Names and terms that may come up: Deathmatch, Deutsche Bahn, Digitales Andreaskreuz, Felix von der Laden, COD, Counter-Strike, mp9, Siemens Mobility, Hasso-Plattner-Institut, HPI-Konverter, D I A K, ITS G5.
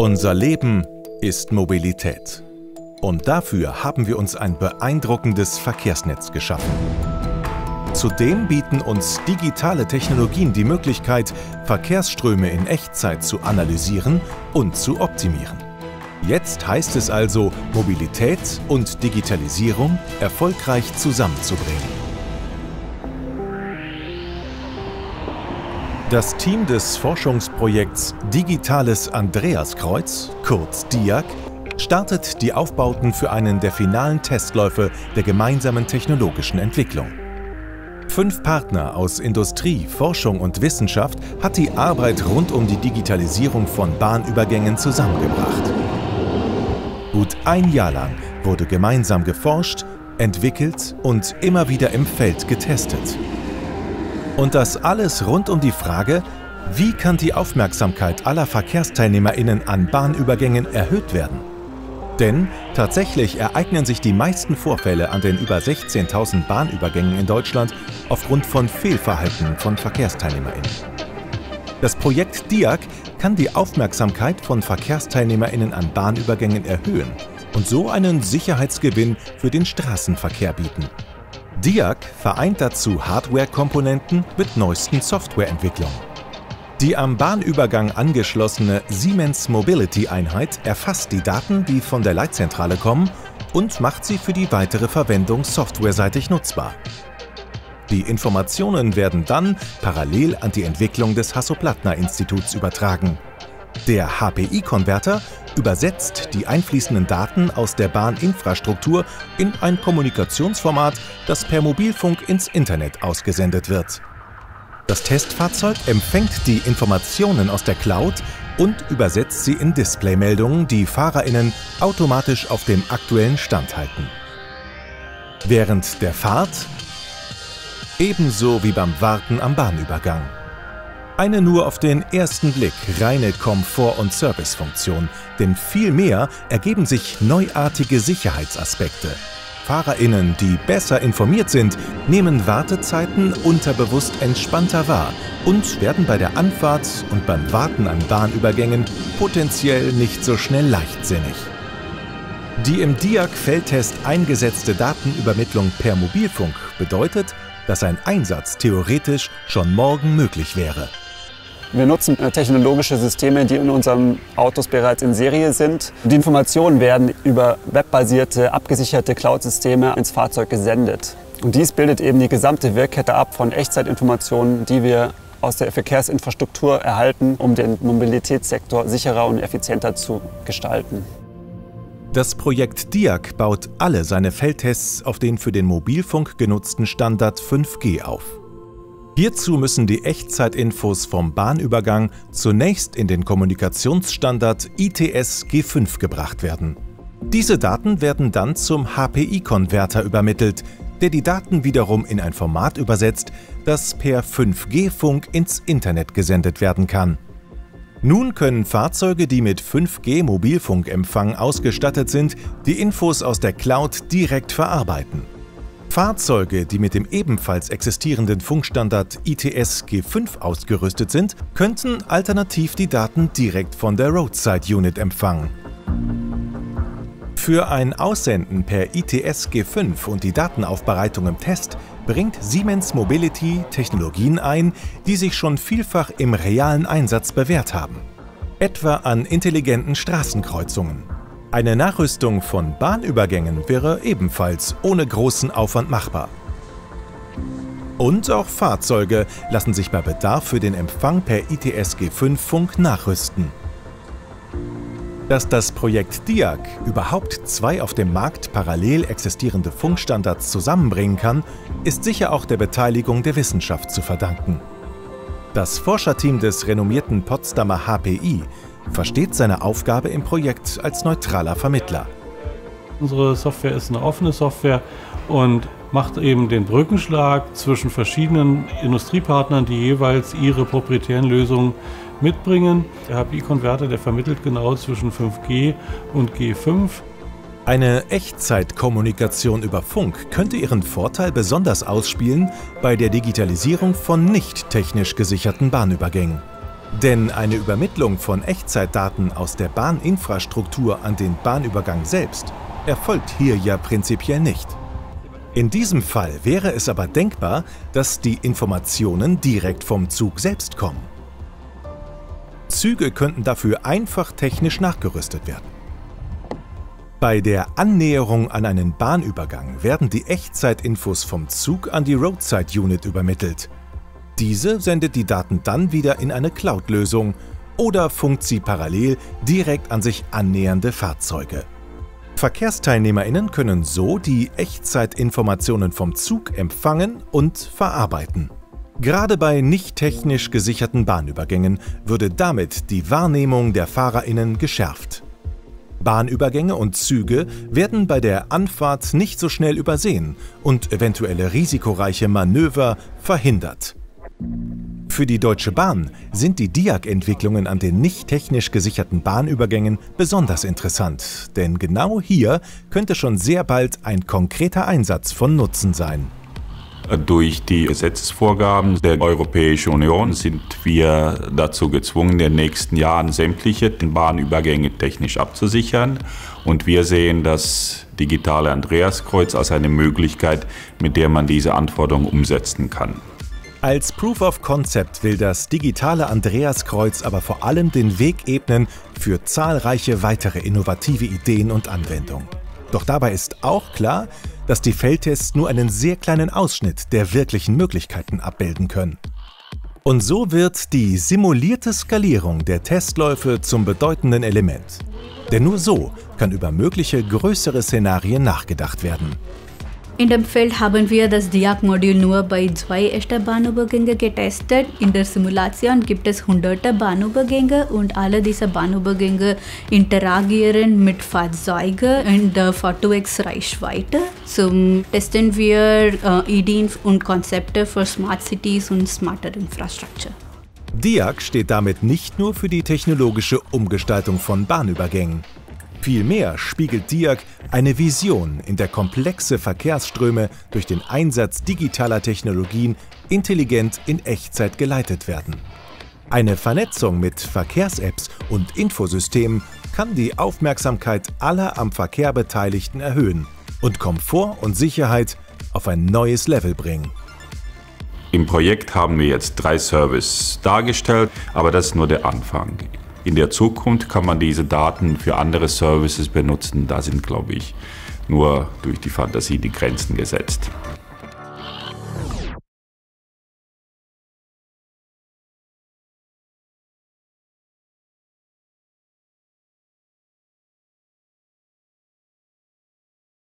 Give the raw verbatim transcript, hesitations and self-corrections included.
Unser Leben ist Mobilität. Und dafür haben wir uns ein beeindruckendes Verkehrsnetz geschaffen. Zudem bieten uns digitale Technologien die Möglichkeit, Verkehrsströme in Echtzeit zu analysieren und zu optimieren. Jetzt heißt es also, Mobilität und Digitalisierung erfolgreich zusammenzubringen. Das Team des Forschungsprojekts Digitales Andreaskreuz, kurz D I A K, startet die Aufbauten für einen der finalen Testläufe der gemeinsamen technologischen Entwicklung. Fünf Partner aus Industrie, Forschung und Wissenschaft hat die Arbeit rund um die Digitalisierung von Bahnübergängen zusammengebracht. Gut ein Jahr lang wurde gemeinsam geforscht, entwickelt und immer wieder im Feld getestet. Und das alles rund um die Frage, wie kann die Aufmerksamkeit aller VerkehrsteilnehmerInnen an Bahnübergängen erhöht werden? Denn tatsächlich ereignen sich die meisten Vorfälle an den über sechzehntausend Bahnübergängen in Deutschland aufgrund von Fehlverhalten von VerkehrsteilnehmerInnen. Das Projekt D I A K kann die Aufmerksamkeit von VerkehrsteilnehmerInnen an Bahnübergängen erhöhen und so einen Sicherheitsgewinn für den Straßenverkehr bieten. D I A K vereint dazu Hardware-Komponenten mit neuesten Softwareentwicklungen. Die am Bahnübergang angeschlossene Siemens Mobility-Einheit erfasst die Daten, die von der Leitzentrale kommen, und macht sie für die weitere Verwendung softwareseitig nutzbar. Die Informationen werden dann parallel an die Entwicklung des Hasso-Plattner-Instituts übertragen. Der H P I-Konverter übersetzt die einfließenden Daten aus der Bahninfrastruktur in ein Kommunikationsformat, das per Mobilfunk ins Internet ausgesendet wird. Das Testfahrzeug empfängt die Informationen aus der Cloud und übersetzt sie in Displaymeldungen, die FahrerInnen automatisch auf dem aktuellen Stand halten. Während der Fahrt, ebenso wie beim Warten am Bahnübergang. Eine nur auf den ersten Blick reine Komfort- und Servicefunktion, denn vielmehr ergeben sich neuartige Sicherheitsaspekte. FahrerInnen, die besser informiert sind, nehmen Wartezeiten unterbewusst entspannter wahr und werden bei der Anfahrt und beim Warten an Bahnübergängen potenziell nicht so schnell leichtsinnig. Die im D I A K-Feldtest eingesetzte Datenübermittlung per Mobilfunk bedeutet, dass ein Einsatz theoretisch schon morgen möglich wäre. Wir nutzen technologische Systeme, die in unseren Autos bereits in Serie sind. Die Informationen werden über webbasierte, abgesicherte Cloud-Systeme ins Fahrzeug gesendet. Und dies bildet eben die gesamte Wirkkette ab von Echtzeitinformationen, die wir aus der Verkehrsinfrastruktur erhalten, um den Mobilitätssektor sicherer und effizienter zu gestalten. Das Projekt D I A K baut alle seine Feldtests auf den für den Mobilfunk genutzten Standard fünf G auf. Hierzu müssen die Echtzeitinfos vom Bahnübergang zunächst in den Kommunikationsstandard I T S G fünf gebracht werden. Diese Daten werden dann zum H P I-Konverter übermittelt, der die Daten wiederum in ein Format übersetzt, das per fünf G-Funk ins Internet gesendet werden kann. Nun können Fahrzeuge, die mit fünf G-Mobilfunkempfang ausgestattet sind, die Infos aus der Cloud direkt verarbeiten. Fahrzeuge, die mit dem ebenfalls existierenden Funkstandard I T S G fünf ausgerüstet sind, könnten alternativ die Daten direkt von der Roadside Unit empfangen. Für ein Aussenden per I T S G fünf und die Datenaufbereitung im Test bringt Siemens Mobility Technologien ein, die sich schon vielfach im realen Einsatz bewährt haben. Etwa an intelligenten Straßenkreuzungen. Eine Nachrüstung von Bahnübergängen wäre ebenfalls ohne großen Aufwand machbar. Und auch Fahrzeuge lassen sich bei Bedarf für den Empfang per I T S G fünf-Funk nachrüsten. Dass das Projekt D I A K überhaupt zwei auf dem Markt parallel existierende Funkstandards zusammenbringen kann, ist sicher auch der Beteiligung der Wissenschaft zu verdanken. Das Forscherteam des renommierten Potsdamer H P I versteht seine Aufgabe im Projekt als neutraler Vermittler. Unsere Software ist eine offene Software und macht eben den Brückenschlag zwischen verschiedenen Industriepartnern, die jeweils ihre proprietären Lösungen mitbringen. Der H P I-Konverter, der vermittelt genau zwischen fünf G und G fünf. Eine Echtzeitkommunikation über Funk könnte ihren Vorteil besonders ausspielen bei der Digitalisierung von nicht technisch gesicherten Bahnübergängen. Denn eine Übermittlung von Echtzeitdaten aus der Bahninfrastruktur an den Bahnübergang selbst erfolgt hier ja prinzipiell nicht. In diesem Fall wäre es aber denkbar, dass die Informationen direkt vom Zug selbst kommen. Züge könnten dafür einfach technisch nachgerüstet werden. Bei der Annäherung an einen Bahnübergang werden die Echtzeitinfos vom Zug an die Roadside Unit übermittelt. Diese sendet die Daten dann wieder in eine Cloud-Lösung oder funkt sie parallel direkt an sich annähernde Fahrzeuge. VerkehrsteilnehmerInnen können so die Echtzeitinformationen vom Zug empfangen und verarbeiten. Gerade bei nicht technisch gesicherten Bahnübergängen würde damit die Wahrnehmung der FahrerInnen geschärft. Bahnübergänge und Züge werden bei der Anfahrt nicht so schnell übersehen und eventuelle risikoreiche Manöver verhindert. Für die Deutsche Bahn sind die D I A K-Entwicklungen an den nicht technisch gesicherten Bahnübergängen besonders interessant, denn genau hier könnte schon sehr bald ein konkreter Einsatz von Nutzen sein. Durch die Gesetzesvorgaben der Europäischen Union sind wir dazu gezwungen, in den nächsten Jahren sämtliche Bahnübergänge technisch abzusichern. Und wir sehen das digitale Andreaskreuz als eine Möglichkeit, mit der man diese Anforderungen umsetzen kann. Als Proof of Concept will das digitale Andreaskreuz aber vor allem den Weg ebnen für zahlreiche weitere innovative Ideen und Anwendungen. Doch dabei ist auch klar, dass die Feldtests nur einen sehr kleinen Ausschnitt der wirklichen Möglichkeiten abbilden können. Und so wird die simulierte Skalierung der Testläufe zum bedeutenden Element. Denn nur so kann über mögliche größere Szenarien nachgedacht werden. In dem Feld haben wir das D I A K-Modul nur bei zwei echten Bahnübergängen getestet. In der Simulation gibt es hunderte Bahnübergänge und alle diese Bahnübergänge interagieren mit Fahrzeugen in der vier x Reichweite. Zum Testen wir äh, Ideen und Konzepte für Smart Cities und smarter Infrastruktur. D I A K steht damit nicht nur für die technologische Umgestaltung von Bahnübergängen. Vielmehr spiegelt D I A K eine Vision, in der komplexe Verkehrsströme durch den Einsatz digitaler Technologien intelligent in Echtzeit geleitet werden. Eine Vernetzung mit Verkehrs-Apps und Infosystemen kann die Aufmerksamkeit aller am Verkehr Beteiligten erhöhen und Komfort und Sicherheit auf ein neues Level bringen. Im Projekt haben wir jetzt drei Services dargestellt, aber das ist nur der Anfang. In der Zukunft kann man diese Daten für andere Services benutzen. Da sind, glaube ich, nur durch die Fantasie die Grenzen gesetzt.